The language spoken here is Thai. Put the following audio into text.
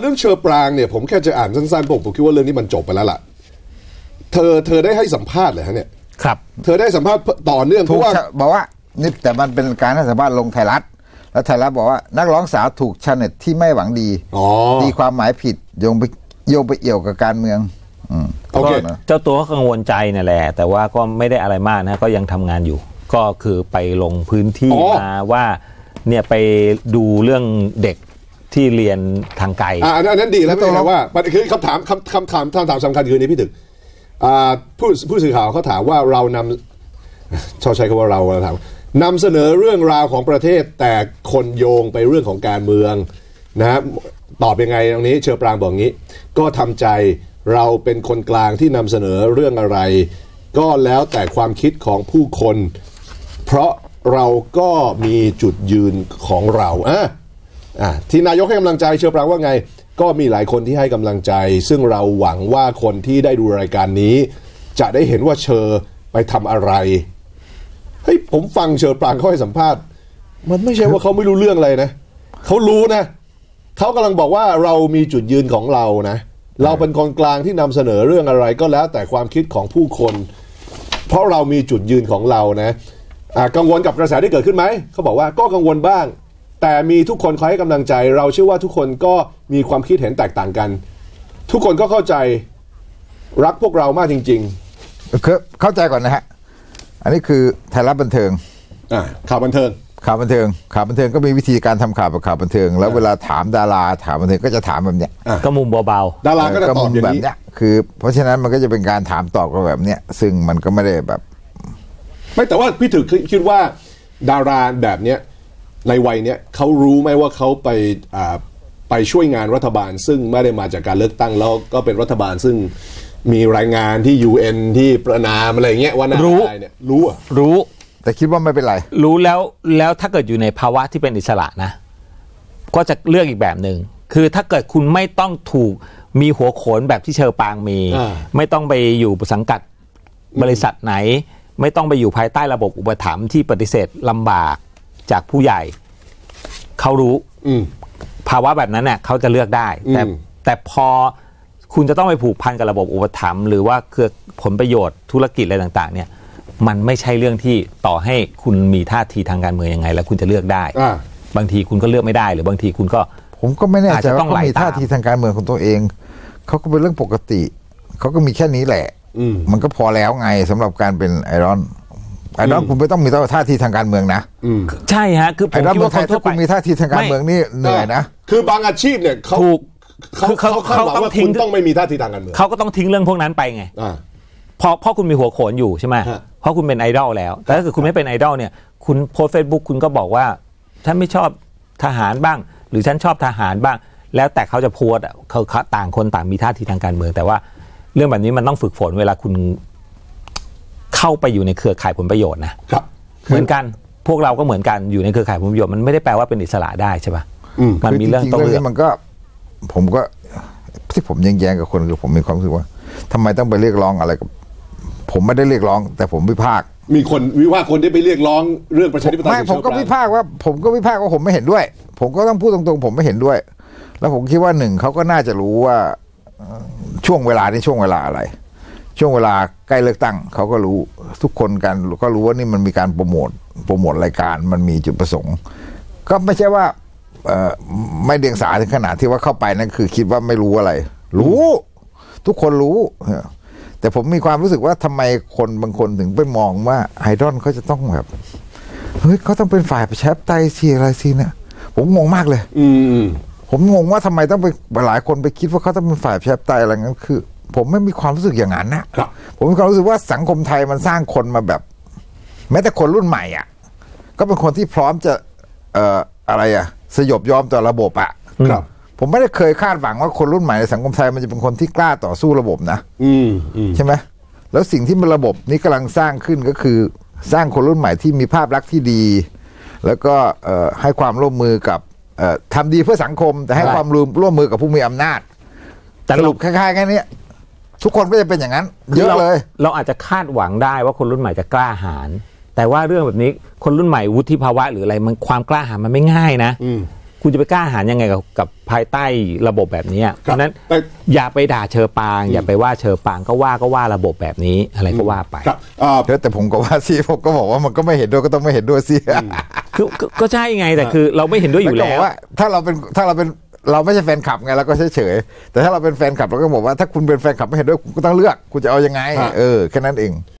เรื่องเชอปรางเนี่ยผมแค่จะอ่านสั้นๆผมคิดว่าเรื่องนี้มันจบไปแล้วล่ะเธอได้ให้สัมภาษณ์เลยฮะเนี่ยครับเธอได้สัมภาษณ์ต่อเนื่องเพราะว่าบอกว่านี่แต่มันเป็นการให้สัมภาษณ์ลงไทยรัฐแล้วไทยรัฐบอกว่านักร้องสาวถูกชาวเน็ตที่ไม่หวังดีตีความหมายผิดโยงไปเอี่ยวกับการเมืองเจ้าตัวก็กังวลใจนั่นแหละแต่ว่าก็ไม่ได้อะไรมากนะก็ยังทำงานอยู่ก็คือไปลงพื้นที่มาว่าเนี่ยไปดูเรื่องเด็กที่เรียนทางไกลอันนั้นดีแล้วตรงว่าคือคำถามสำคัญคือในพี่ถึงผู้สื่อข่าวเขาถามว่าเรานำชาวใช้คำว่าเราถามนำเสนอเรื่องราวของประเทศแต่คนโยงไปเรื่องของการเมืองนะตอบยังไงตรงนี้เชอปรางบอกงี้ก็ทำใจเราเป็นคนกลางที่นำเสนอเรื่องอะไรก็แล้วแต่ความคิดของผู้คนเพราะเราก็มีจุดยืนของเราที่นายกให้กำลังใจเชอปรางว่าไงก็มีหลายคนที่ให้กำลังใจซึ่งเราหวังว่าคนที่ได้ดูรายการนี้จะได้เห็นว่าเชอไปทำอะไรเฮ้ยผมฟังเชอปรางเขาให้สัมภาษณ์มันไม่ใช่ว่าเขาไม่รู้เรื่องอะไรนะเขารู้นะเขากำลังบอกว่าเรามีจุดยืนของเรานะเราเป็นคนกลางที่นำเสนอเรื่องอะไรก็แล้วแต่ความคิดของผู้คนเพราะเรามีจุดยืนของเรานะกังวลกับกระแสที่เกิดขึ้นไหมเขาบอกว่าก็กังวลบ้างแต่มีทุกคนคอยให้กำลังใจเราเชื่อว่าทุกคนก็มีความคิดเห็นแตกต่างกันทุกคนก็เข้าใจรักพวกเรามากจริงๆคือเข้าใจก่อนนะฮะอันนี้คือไทยรัฐบันเทิงข่าวบันเทิงก็มีวิธีการทำข่าวแบบข่าวบันเทิงแล้วเวลาถามดาราถามบันเทิงก็จะถามแบบเนี้ยก็มุมเบาๆดาราก็จะตอบแบบเนี้ยคือเพราะฉะนั้นมันก็จะเป็นการถามตอบกันแบบเนี้ยซึ่งมันก็ไม่ได้แบบไม่แต่ว่าพี่ถึกคิดว่าดาราแบบเนี้ยในวัยเนี้ยเขารู้ไหมว่าเขาไปช่วยงานรัฐบาลซึ่งไม่ได้มาจากการเลือกตั้งแล้วก็เป็นรัฐบาลซึ่งมีรายงานที่ UN ที่ประนามอะไรเงี้ยว่ารู้เนี่ยรู้แต่คิดว่าไม่เป็นไรรู้แล้วถ้าเกิดอยู่ในภาวะที่เป็นอิสระนะก็จะเลือกอีกแบบหนึ่งคือถ้าเกิดคุณไม่ต้องถูกมีหัวโขนแบบที่เชอปรางมีไม่ต้องไปอยู่สังกัดบริษัทไหนไม่ต้องไปอยู่ภายใต้ระบบอุปถัมภ์ที่ปฏิเสธลำบากจากผู้ใหญ่เขารู้ภาวะแบบนั้นเนี่ยเขาจะเลือกได้แต่พอคุณจะต้องไปผูกพันกับระบบอุปถัมภ์หรือว่าคือผลประโยชน์ธุรกิจอะไรต่างๆเนี่ยมันไม่ใช่เรื่องที่ต่อให้คุณมีท่าทีทางการเมืองยังไงแล้วคุณจะเลือกได้บางทีคุณก็เลือกไม่ได้หรือบางทีคุณก็ผมก็ไม่แน่ใจว่าเขามีท่าทีทางการเมืองของตัวเองเขาก็เป็นเรื่องปกติเขาก็มีแค่นี้แหละมันก็พอแล้วไงสำหรับการเป็นไอดอลคุณไม่ต้องมีท่าทีทางการเมืองนะใช่ฮะคือไอดอลเมืองไทยถ้าคุณมีท่าทีทางการเมืองนี่เหนื่อยนะคือบางอาชีพเนี่ยเขาต้องทิ้งต้องไม่มีท่าทีทางการเมืองเขาก็ต้องทิ้งเรื่องพวกนั้นไปไงเพราะคุณมีหัวโขนอยู่ใช่ไหมเพราะคุณเป็นไอดอลแล้วแต่ถ้าเกิดคุณไม่เป็นไอดอลเนี่ยคุณโพสต์ Facebook คุณก็บอกว่าฉันไม่ชอบทหารบ้างหรือฉันชอบทหารบ้างแล้วแต่เขาจะโพสต์เขาต่างคนต่างมีท่าทีทางการเมืองแต่ว่าเรื่องแบบนี้มันต้องฝึกฝนเวลาคุณเข้าไปอยู่ในเครือข่ายผลประโยชน์นะครับเหมือนกันพวกเราก็เหมือนกันอยู่ในเครือข่ายผลประโยชน์มันไม่ได้แปลว่าเป็นอิสระได้ใช่ป่ะมันมีเรื่องตรงนี้มันก็ผมก็ที่ผมแย้งกับคนคือผมมีความรู้สึกว่าทำไมต้องไปเรียกร้องอะไรกับผมไม่ได้เรียกร้องแต่ผมวิพากษ์มีคนวิพากษ์คนที่ไปเรียกร้องเรื่องประชาธิปไตยไม่ผมก็วิพากษ์ว่าผมไม่เห็นด้วยผมก็ต้องพูดตรงๆผมไม่เห็นด้วยแล้วผมคิดว่าหนึ่งเขาก็น่าจะรู้ว่าช่วงเวลาที่ช่วงเวลาอะไรช่วงเวลาใกล้เลือกตั้งเขาก็รู้ทุกคนกันก็รู้ว่านี่มันมีการโปรโมทรายการมันมีจุดประสงค์ก็ไม่ใช่ว่าไม่เดียงสาถึงขนาดที่ว่าเข้าไปนั่นคือคิดว่าไม่รู้อะไรรู้ทุกคนรู้แต่ผมมีความรู้สึกว่าทำไมคนบางคนถึงไปมองว่าไอดอลเขาจะต้องแบบเฮ้ยเขาต้องเป็นฝ่ายประชาธิปไตยสิอะไรสิเนี่ยผมงงมากเลยผมงงว่าทำไมต้องไปหลายคนไปคิดว่าเขาต้องเป็นฝ่ายประชาธิปไตยอะไรงั้นคือผมไม่มีความรู้สึกอย่างนั้นนะผมมีความรู้สึกว่าสังคมไทยมันสร้างคนมาแบบแม้แต่คนรุ่นใหม่อ่ะก็เป็นคนที่พร้อมจะอะไรอ่ะสยบยอมต่อระบบอ่ะครับผมไม่ได้เคยคาดหวังว่าคนรุ่นใหม่ในสังคมไทยมันจะเป็นคนที่กล้าต่อสู้ระบบนะใช่ไหมแล้วสิ่งที่มันระบบนี้กำลังสร้างขึ้นก็คือสร้างคนรุ่นใหม่ที่มีภาพลักษณ์ที่ดีแล้วก็ให้ความร่วมมือกับทำดีเพื่อสังคมแต่ให้ความร่วมมือกับผู้มีอำนาจแต่สรุปคล้ายๆกันเนี่ยทุกคนก็จะเป็นอย่างนั้นเยอะเลยเราอาจจะคาดหวังได้ว่าคนรุ่นใหม่จะกล้าหาญแต่ว่าเรื่องแบบนี้คนรุ่นใหม่วุฒิภาวะหรืออะไรมันความกล้าหาญมันไม่ง่ายนะ คุณจะไปกล้าหาญยังไงกับภายใต้ระบบแบบนี้เพราะนั้นอย่าไปด่าเชอปางอย่าไปว่าเชอปางก็ว่าระบบแบบนี้อะไรก็ว่าไปแต่ผมก็ว่าสิผมก็บอกว่ามันก็ไม่เห็นด้วยก็ต้องไม่เห็นด้วยสิคือก็ใช่ไงแต่คือเราไม่เห็นด้วยอยู่แล้วว่าถ้าเราเป็นเราไม่ใช่แฟนคลับไงเราก็เฉยๆแต่ถ้าเราเป็นแฟนคลับเราก็บอกว่าถ้าคุณเป็นแฟนคลับไม่เห็นด้วยคุณก็ต้องเลือกคุณจะเอายังไงแค่นั้นเอง